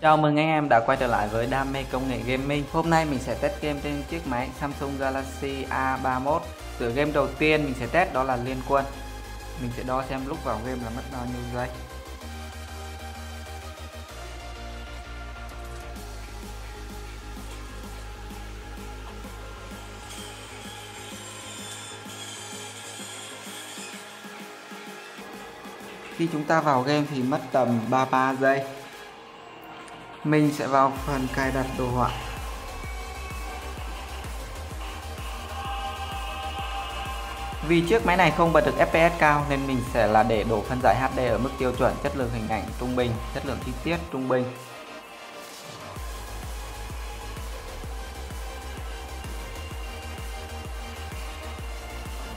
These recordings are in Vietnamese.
Chào mừng anh em đã quay trở lại với đam mê công nghệ gaming. Hôm nay mình sẽ test game trên chiếc máy Samsung Galaxy A31. Tựa game đầu tiên mình sẽ test đó là Liên Quân. Mình sẽ đo xem lúc vào game là mất bao nhiêu giây. Khi chúng ta vào game thì mất tầm 33 giây. Mình sẽ vào phần cài đặt đồ họa. Vì chiếc máy này không bật được FPS cao nên mình sẽ là để độ phân giải HD ở mức tiêu chuẩn, chất lượng hình ảnh trung bình, chất lượng chi tiết trung bình.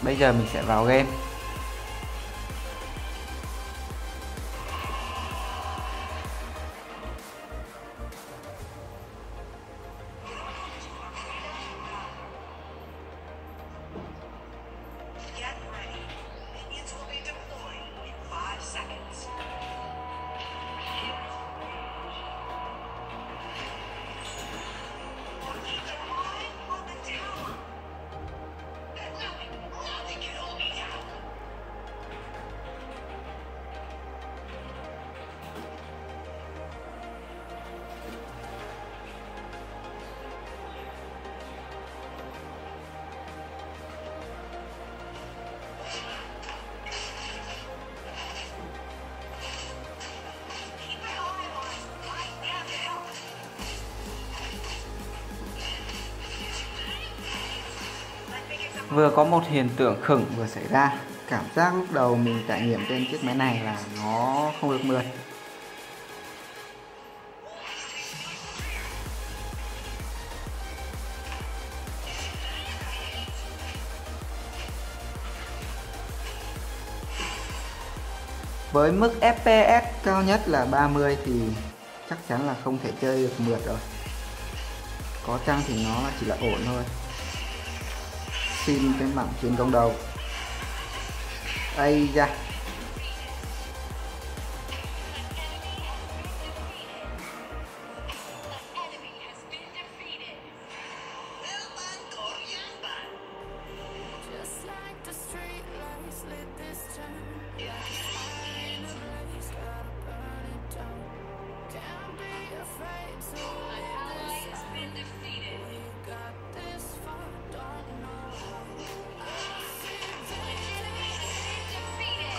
Bây giờ mình sẽ vào game. Vừa có một hiện tượng khủng vừa xảy ra. Cảm giác lúc đầu mình trải nghiệm trên chiếc máy này là nó không được mượt. Với mức FPS cao nhất là 30 thì chắc chắn là không thể chơi được mượt rồi. Có chăng thì nó chỉ là ổn thôi. Xin cái mảng truyền công đầu. Ây da.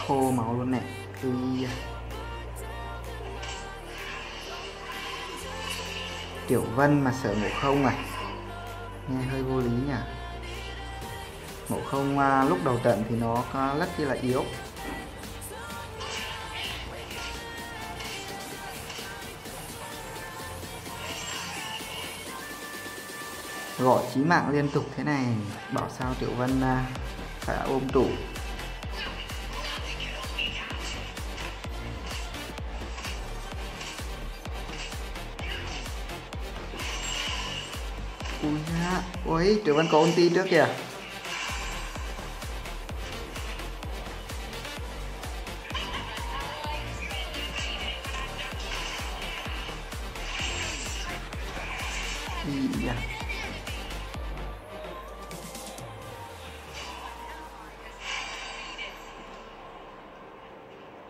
Khô máu luôn nè. Tiểu Vân mà sợ Ngộ Không à? Nghe hơi vô lý nhỉ. Ngộ Không lúc đầu trận thì nó rất là yếu. Gọi chí mạng liên tục thế này, bảo sao Tiểu Vân phải ôm trụ. Ôi, Triệu Văn có ulti trước kìa.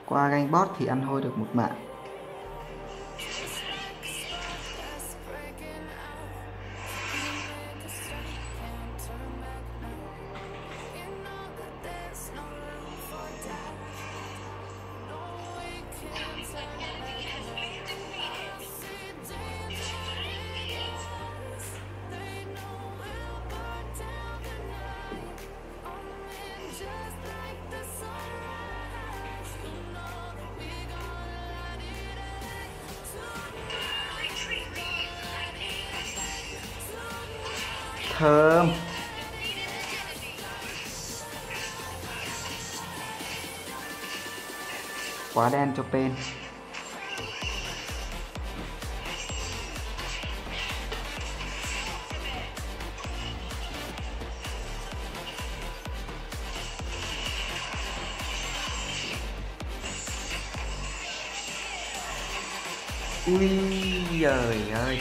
Qua gank bot thì ăn hôi được một mạng. Thơm. Quá đen cho Pen. Ui giời ơi.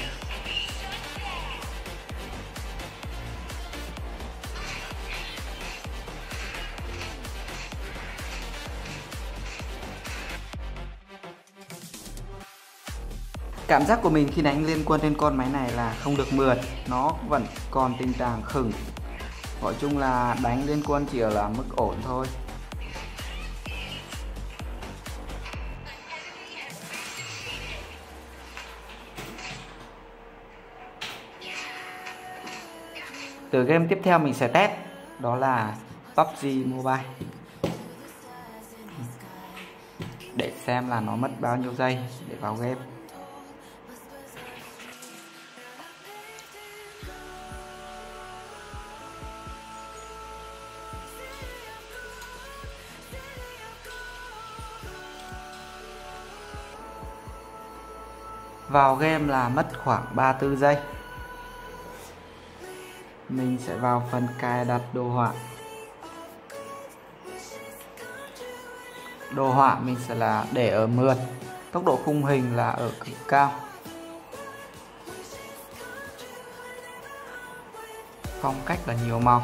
Cảm giác của mình khi đánh Liên Quân lên con máy này là không được mượt. Nó vẫn còn tình trạng khửng. Nói chung là đánh Liên Quân chỉ là mức ổn thôi. Từ game tiếp theo mình sẽ test, đó là PUBG Mobile. Để xem là nó mất bao nhiêu giây để vào game. Vào game là mất khoảng 34 giây. Mình sẽ vào phần cài đặt đồ họa. Đồ họa mình sẽ là để ở mượt. Tốc độ khung hình là ở cực cao. Phong cách là nhiều màu.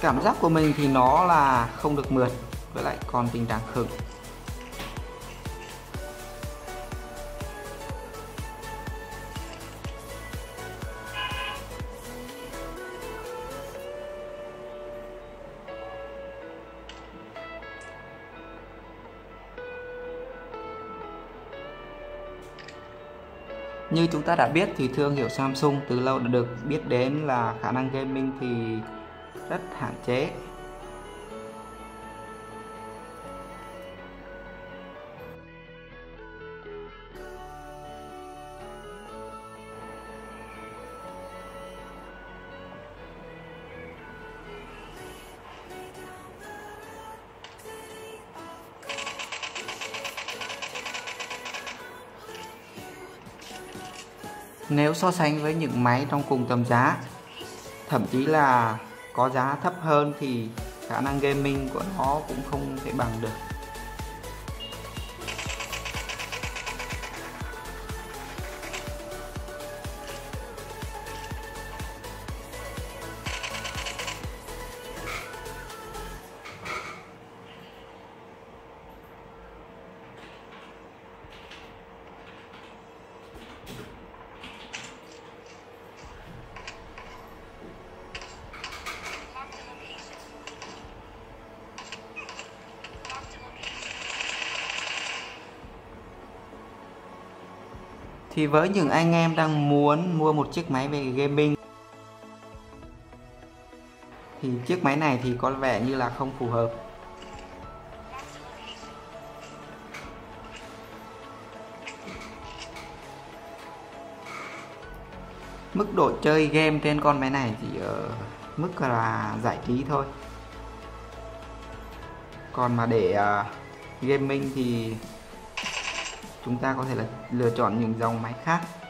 Cảm giác của mình thì nó là không được mượt, với lại còn tình trạng khựng. Như chúng ta đã biết thì thương hiệu Samsung từ lâu đã được biết đến là khả năng gaming thì rất hạn chế. Nếu so sánh với những máy trong cùng tầm giá, thậm chí là có giá thấp hơn, thì khả năng gaming của nó cũng không thể bằng được. Thì với những anh em đang muốn mua một chiếc máy về gaming thì chiếc máy này thì có vẻ như là không phù hợp. Mức độ chơi game trên con máy này chỉ ở mức là giải trí thôi. Còn mà để gaming thì chúng ta có thể là lựa chọn những dòng máy khác.